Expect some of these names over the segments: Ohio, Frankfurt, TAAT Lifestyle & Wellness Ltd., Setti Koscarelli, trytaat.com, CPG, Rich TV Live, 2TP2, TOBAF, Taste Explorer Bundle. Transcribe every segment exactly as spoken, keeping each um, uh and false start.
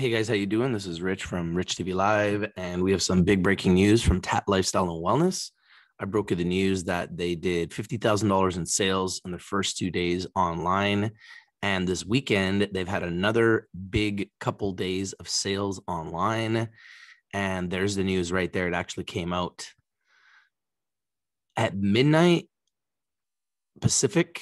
Hey guys, how you doing? This is Rich from Rich T V Live, and we have some big breaking news from T A A T Lifestyle and Wellness. I broke the news that they did fifty thousand dollars in sales in the first two days online, and this weekend they've had another big couple days of sales online, and there's the news right there. It actually came out at midnight Pacific,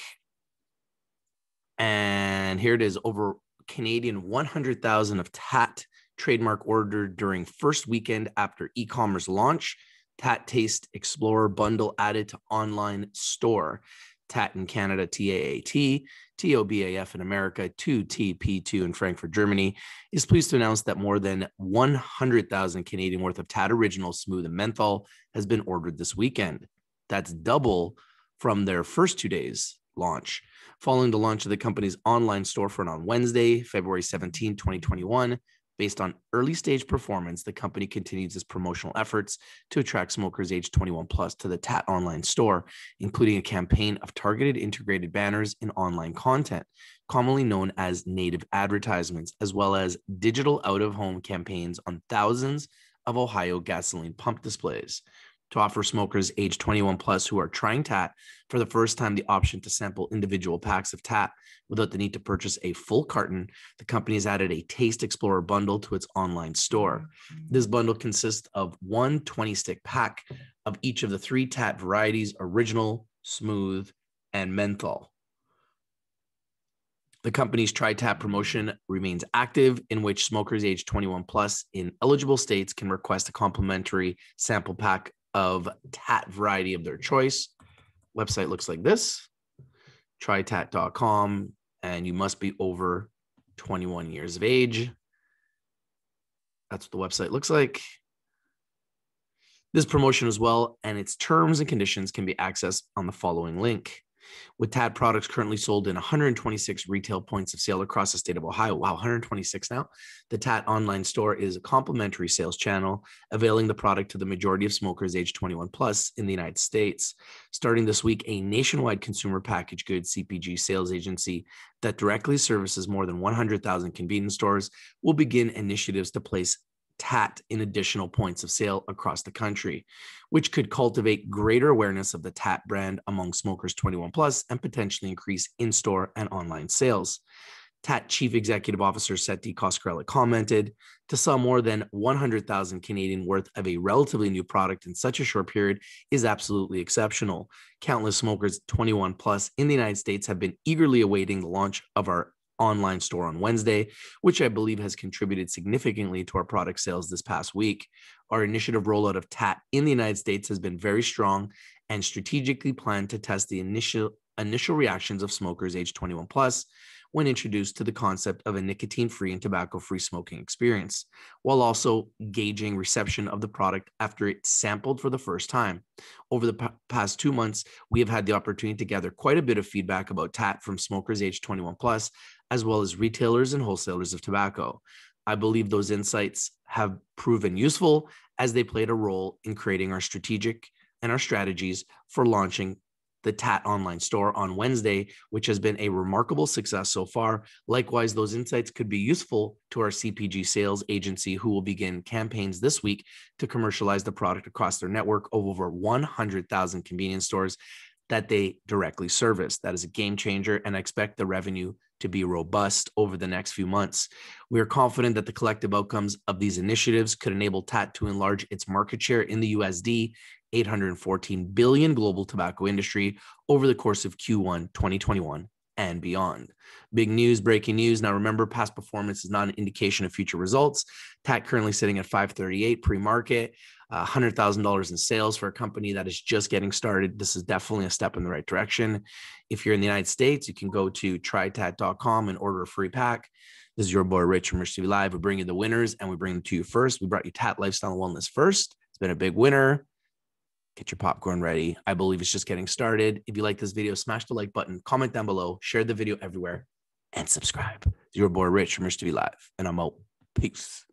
and here it is over Canadian one hundred thousand of T A A T trademark ordered during first weekend after e-commerce launch. T A A T Taste Explorer bundle added to online store. T A A T in Canada, T A A T, T O B A F in America, two T P two in Frankfurt, Germany, is pleased to announce that more than one hundred thousand Canadian worth of T A A T Original Smooth and Menthol has been ordered this weekend. That's double from their first two days launch. Following the launch of the company's online storefront on Wednesday, February seventeenth, twenty twenty-one, based on early stage performance, the company continues its promotional efforts to attract smokers age twenty-one plus to the T A A T online store, including a campaign of targeted integrated banners in online content, commonly known as native advertisements, as well as digital out-of-home campaigns on thousands of Ohio gasoline pump displays. To offer smokers age twenty-one plus who are trying T A A T for the first time the option to sample individual packs of T A A T without the need to purchase a full carton, the company has added a Taste Explorer bundle to its online store. This bundle consists of one twenty-stick pack of each of the three T A A T varieties, Original, Smooth, and Menthol. The company's try T A A T promotion remains active, in which smokers age twenty-one plus in eligible states can request a complimentary sample pack of T A A T variety of their choice. Website looks like this, try taat dot com, and you must be over twenty-one years of age. That's what the website looks like. This promotion as well, and its terms and conditions can be accessed on the following link. With T A A T products currently sold in one hundred twenty-six retail points of sale across the state of Ohio. Wow, one hundred twenty-six now. The T A A T online store is a complimentary sales channel, availing the product to the majority of smokers age twenty-one plus in the United States. Starting this week, a nationwide consumer packaged goods C P G sales agency that directly services more than one hundred thousand convenience stores will begin initiatives to place T A A T in additional points of sale across the country, which could cultivate greater awareness of the T A A T brand among smokers twenty-one plus and potentially increase in-store and online sales. T A A T Chief Executive Officer Setti Koscarelli commented, "To sell more than one hundred thousand Canadian worth of a relatively new product in such a short period is absolutely exceptional. Countless smokers twenty-one plus in the United States have been eagerly awaiting the launch of our online store on Wednesday, which I believe has contributed significantly to our product sales this past week. Our initiative rollout of T A A T in the United States has been very strong and strategically planned to test the initial initial reactions of smokers age twenty-one plus when introduced to the concept of a nicotine-free and tobacco-free smoking experience, while also gauging reception of the product after it's sampled for the first time. Over the past two months, we have had the opportunity to gather quite a bit of feedback about T A A T from smokers age twenty-one plus, as well as retailers and wholesalers of tobacco. I believe those insights have proven useful as they played a role in creating our strategic and our strategies for launching the T A A T online store on Wednesday, which has been a remarkable success so far. Likewise, those insights could be useful to our C P G sales agency, who will begin campaigns this week to commercialize the product across their network of over one hundred thousand convenience stores that they directly service. That is a game changer, and I expect the revenue to be robust over the next few months. We are confident that the collective outcomes of these initiatives could enable T A A T to enlarge its market share in the U S D eight hundred fourteen billion dollars global tobacco industry over the course of Q one twenty twenty-one and beyond. Big news, breaking news. Now remember, past performance is not an indication of future results. T A A T currently sitting at five thirty-eight pre-market, uh, one hundred thousand dollars in sales for a company that is just getting started. This is definitely a step in the right direction. If you're in the United States, you can go to try taat dot com and order a free pack. This is your boy Rich from Rich T V Live. We bring you the winners and we bring them to you first. We brought you T A A T Lifestyle and Wellness first. It's been a big winner. Get your popcorn ready. I believe it's just getting started. If you like this video, smash the like button, comment down below, share the video everywhere, and subscribe. It's your boy Rich from Rich T V Live, and I'm out. Peace.